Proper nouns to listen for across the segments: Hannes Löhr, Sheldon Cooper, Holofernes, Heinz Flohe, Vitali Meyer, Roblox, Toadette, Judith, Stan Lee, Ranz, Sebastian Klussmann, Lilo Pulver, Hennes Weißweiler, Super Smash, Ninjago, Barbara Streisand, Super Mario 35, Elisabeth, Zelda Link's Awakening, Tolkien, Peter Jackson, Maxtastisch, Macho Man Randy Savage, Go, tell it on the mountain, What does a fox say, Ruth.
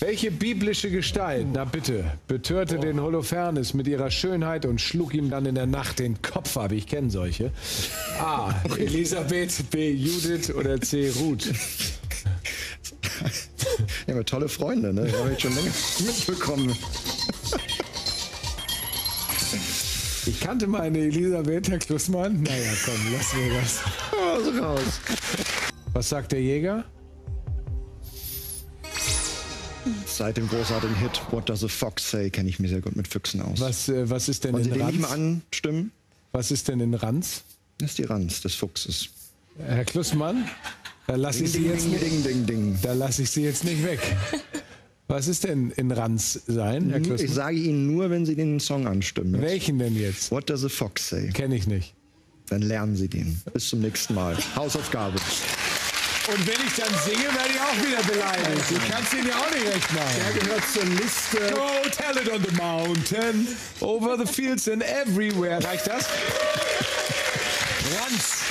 Welche biblische Gestalt, na bitte, betörte den Holofernes mit ihrer Schönheit und schlug ihm dann in der Nacht den Kopf ab? Ich kenne solche. A. Elisabeth, B. Judith oder C. Ruth? Ja, aber tolle Freunde, ne? Die habe ich schon länger mitbekommen. Ich kannte mal eine Elisabeth, Herr Klussmann. Naja, komm, lassen wir das. Also raus. Was sagt der Jäger? Seit dem großartigen Hit What does a fox say kenne ich mich sehr gut mit Füchsen aus. Was ist denn in Ranz? Wollen Sie den nicht mal anstimmen? Was ist denn in Ranz? Das ist die Ranz des Fuchses. Herr Klussmann, da lasse ich Sie jetzt nicht weg. Was ist denn in Ranz sein, Herr Klussmann? Ich sage Ihnen nur, wenn Sie den Song anstimmen. Welchen denn jetzt? What does a fox say? Kenne ich nicht. Dann lernen Sie den. Bis zum nächsten Mal. Hausaufgabe. Und wenn ich dann singe, werde ich auch wieder beleidigt. Ich kann es Ihnen ja auch nicht recht machen. Der gehört zur Liste. Go, tell it on the mountain, over the fields and everywhere. Reicht das? Ranz.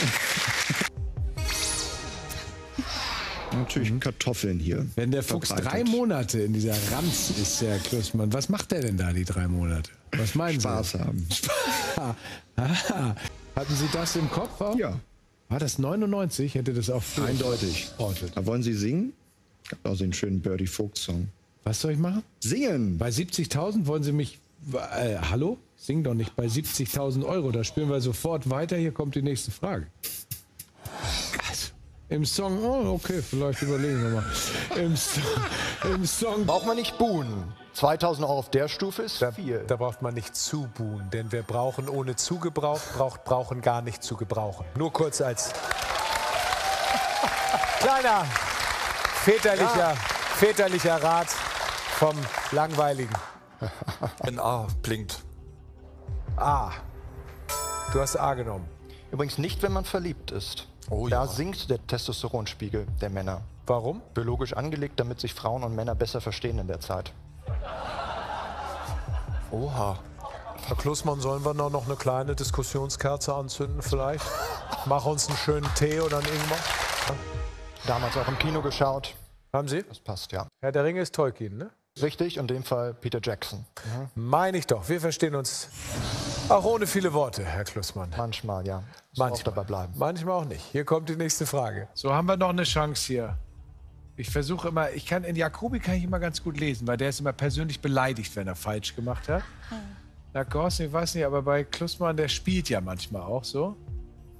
Natürlich Kartoffeln hier. Wenn der Fuchs verbreitet. 3 Monate in dieser Ranz ist, Herr Klussmann, was macht der denn da die 3 Monate? Was meinen Spaß Sie? Spaß haben. Aha. Hatten Sie das im Kopf auch? Ja. War das 99? Hätte das auch früher eindeutig. Da wollen Sie singen? Gibt auch so einen schönen Birdie-Folk-Song. Was soll ich machen? Singen! Bei 70.000 wollen Sie mich... hallo? Sing doch nicht bei 70.000 Euro. Da spielen wir sofort weiter. Hier kommt die nächste Frage. Was? Im Song... Oh, okay, vielleicht überlegen wir mal. Im Song... Braucht man nicht buhen. 2.000 Euro auf der Stufe ist viel. Da braucht man nicht zu buhen, denn wir brauchen ohne Zugebrauch, brauchen gar nicht zu gebrauchen. Nur kurz als kleiner, väterlicher Rat vom Langweiligen. Ein A blinkt. A. Du hast A genommen. Übrigens nicht, wenn man verliebt ist. Oh, da sinkt der Testosteronspiegel der Männer. Warum? Biologisch angelegt, damit sich Frauen und Männer besser verstehen in der Zeit. Oha. Herr Klussmann, sollen wir noch eine kleine Diskussionskerze anzünden vielleicht? Mach uns einen schönen Tee oder einen Ingwer. Damals auch im Kino geschaut. Haben Sie? Das passt, ja. Herr der Ringe ist Tolkien, ne? Richtig, in dem Fall Peter Jackson. Mhm. Meine ich doch. Wir verstehen uns auch ohne viele Worte, Herr Klussmann. Manchmal, ja. Manchmal dabei bleiben. Manchmal auch nicht. Hier kommt die nächste Frage. So haben wir noch eine Chance hier. Ich versuche immer, in Jakobi kann ich immer ganz gut lesen, weil der ist immer persönlich beleidigt, wenn er falsch gemacht hat. Na, Gorsen, ich weiß nicht, aber bei Klussmann, der spielt ja manchmal auch so.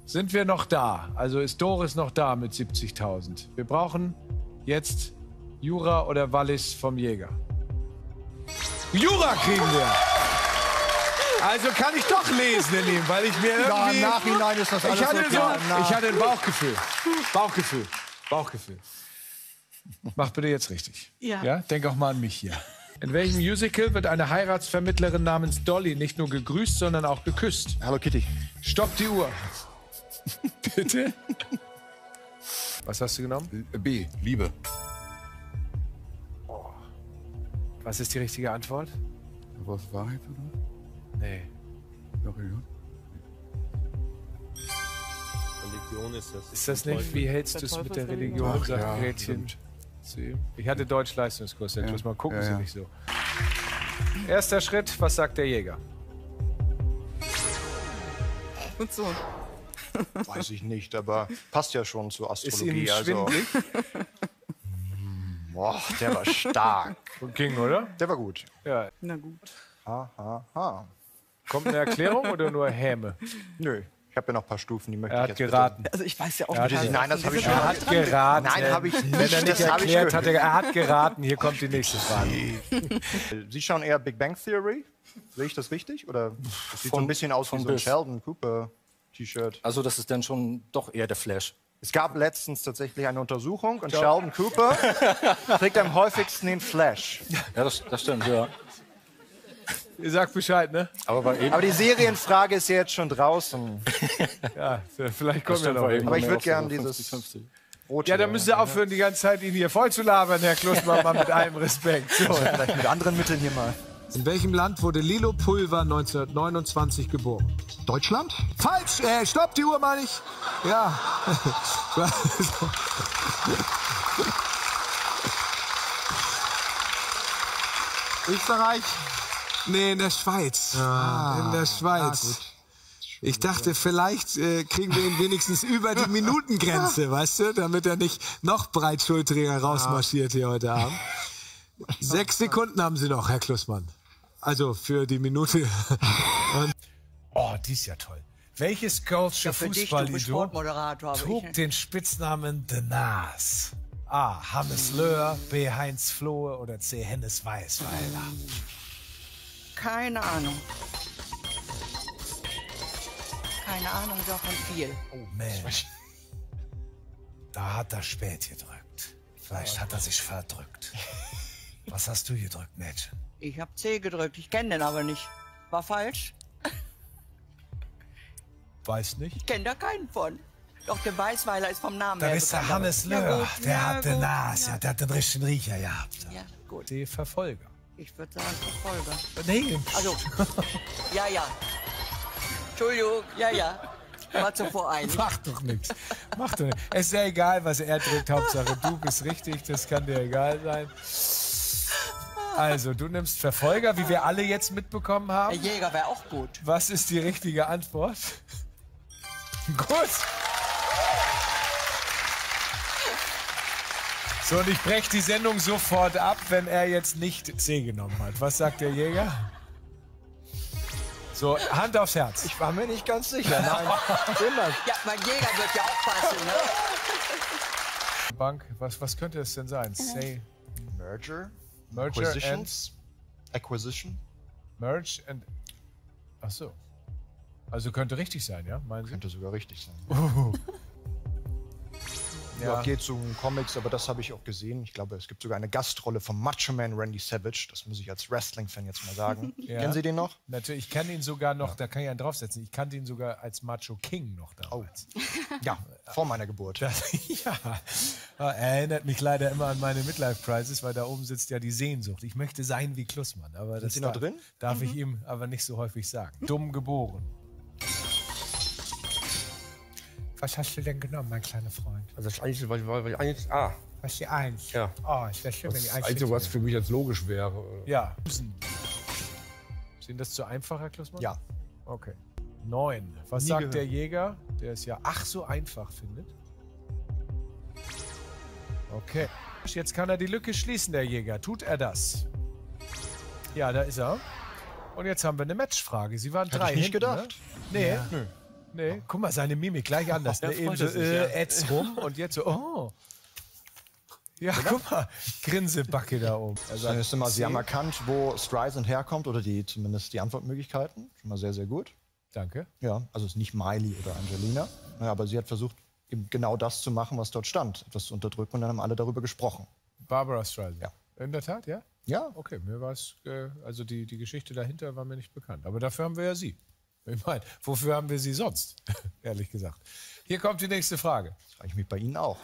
Sind wir noch da? Also ist Doris noch da mit 70.000? Wir brauchen jetzt Jura oder Wallis vom Jäger. Jura kriegen wir! Also kann ich doch lesen in ihm, weil ich mir irgendwie... Ja, im Nachhinein ist das alles ich hatte ein Bauchgefühl. Bauchgefühl. Mach bitte jetzt richtig. Ja. Ja. Denk auch mal an mich hier. In welchem Musical wird eine Heiratsvermittlerin namens Dolly nicht nur gegrüßt, sondern auch geküsst? Hallo Kitty. Stopp die Uhr. Bitte? Was hast du genommen? B. Liebe. Oh. Was ist die richtige Antwort? War es Wahrheit oder? Nee. Religion? Religion ist das. Ist das nicht? Wie hältst du es mit der Religion? Ach, sagt ja, Gretchen. Sie. Ich hatte Deutsch-Leistungskurs, Herr Klussmann, gucken Sie nicht so. Erster Schritt, was sagt der Jäger? Und so. Weiß ich nicht, aber passt ja schon zur Astrologie. Ist Ihnen schwindlig? Also. Boah, der war stark. Ging, oder? Der war gut. Ja. Na gut. Ha, ha, ha. Kommt eine Erklärung oder nur Häme? Nö. Ich habe ja noch ein paar Stufen, die möchte ich jetzt geraten. Bitte. Also ich weiß ja auch nicht. Nein, das habe ich schon. Er hat geraten. Nein, habe ich nicht. Wenn er nicht erklärt hat, er hat geraten. Hier kommt die nächste Frage. Sie schauen eher Big Bang Theory. Sehe ich das richtig? Oder das sieht so ein bisschen aus wie so ein Sheldon Cooper T-Shirt. Also das ist dann schon doch eher der Flash. Es gab letztens tatsächlich eine Untersuchung und Sheldon Cooper trägt am häufigsten den Flash. Ja, das stimmt, ja. Ihr sagt Bescheid, ne? Aber die Serienfrage ist ja jetzt schon draußen. Ja, vielleicht kommen wir noch irgendwann. Aber ich würde gerne dieses 50. Rote. Ja, da müssen Sie aufhören, die ganze Zeit ihn hier voll zu labern, Herr Klussmann, mal mit allem Respekt. So. Vielleicht mit anderen Mitteln hier mal. In welchem Land wurde Lilo Pulver 1929 geboren? Deutschland? Falsch! Stopp, die Uhr meine ich! Ja. Österreich? Nee, in der Schweiz. Ah, in der Schweiz. Ah, ich dachte, vielleicht kriegen wir ihn wenigstens über die Minutengrenze, weißt du, damit er nicht noch breitschultriger rausmarschiert hier heute Abend. 6 Sekunden haben Sie noch, Herr Klussmann. Also für die Minute. Oh, die ist ja toll. Welches Coach der Fußball-Idol trug den Spitznamen The Nas? A. Hannes Löhr, B. Heinz Flohe oder C. Hennes Weißweiler? Keine Ahnung. Keine Ahnung davon viel. Oh, Mensch. Da hat er spät gedrückt. Vielleicht hat er sich verdrückt. Was hast du gedrückt, Mädchen? Ich habe C gedrückt. Ich kenne den aber nicht. War falsch? Weiß nicht. Ich kenne da keinen von. Doch der Weißweiler ist vom Namen her. Da ist der Hannes Löhr. Der hat den Nas. Der hat den richtigen Riecher gehabt. Ja, gut. Die Verfolger. Ich würde sagen Verfolger. Nee. Also, ja, ja. Entschuldigung, ja, ja. War zuvor ein. Mach doch nichts. Mach doch nichts. Es ist ja egal, was er drückt. Hauptsache, du bist richtig. Das kann dir egal sein. Also, du nimmst Verfolger, wie wir alle jetzt mitbekommen haben. Der Jäger wäre auch gut. Was ist die richtige Antwort? Gut. So, und ich breche die Sendung sofort ab, wenn er jetzt nicht C genommen hat. Was sagt der Jäger? So, Hand aufs Herz. Ich war mir nicht ganz sicher. Nein, immer. Ja, mein Jäger wird ja auch passen, ne? Bank, was könnte es denn sein? Say. Merger Acquisitions. And Acquisition. Merge and... Ach so. Also könnte richtig sein, ja? Meinen Sie? Könnte sogar richtig sein. Ja, geht zu Comics, aber das habe ich auch gesehen. Ich glaube, es gibt sogar eine Gastrolle vom Macho Man Randy Savage. Das muss ich als Wrestling-Fan jetzt mal sagen. Ja. Kennen Sie den noch? Natürlich, ich kann ihn sogar noch, da kann ich einen draufsetzen, ich kannte ihn sogar als Macho King noch damals. Oh. Ja, vor meiner Geburt. Ja, erinnert mich leider immer an meine Midlife-Crisis, weil da oben sitzt ja die Sehnsucht. Ich möchte sein wie Klussmann, aber das noch drin? Darf ich ihm aber nicht so häufig sagen. Dumm geboren. Was hast du denn genommen, mein kleiner Freund? Also das Einzige, weil eins, was ist die 1? Ja. Oh, es wäre schön, wenn die 1 Einzige, was für mich jetzt logisch wäre. Ja. Sind das zu einfach, Herr Klussmann? Ja. Okay. 9. Was sagt der Jäger, der es ja ach so einfach findet? Okay. Jetzt kann er die Lücke schließen, der Jäger. Tut er das? Ja, da ist er. Und jetzt haben wir eine Matchfrage. Sie waren 3 hinten, gedacht. Ne? Nee. Ja. Nö. Nee, guck mal, seine Mimik gleich anders. Ne? Eben so, Ads rum und jetzt so, oh. Ja, guck mal, Grinsebacke da oben. Also, dann ist immer, Sie haben erkannt, wo Streisand herkommt oder die, zumindest die Antwortmöglichkeiten. Schon mal sehr, sehr gut. Danke. Ja, also es ist nicht Miley oder Angelina, aber sie hat versucht, eben genau das zu machen, was dort stand, etwas zu unterdrücken und dann haben alle darüber gesprochen. Barbara Streisand? Ja. In der Tat, ja? Ja. Okay, mir war es, also die Geschichte dahinter war mir nicht bekannt, aber dafür haben wir ja Sie. Ich meine, wofür haben wir sie sonst, ehrlich gesagt? Hier kommt die nächste Frage. Das frage ich mich bei Ihnen auch.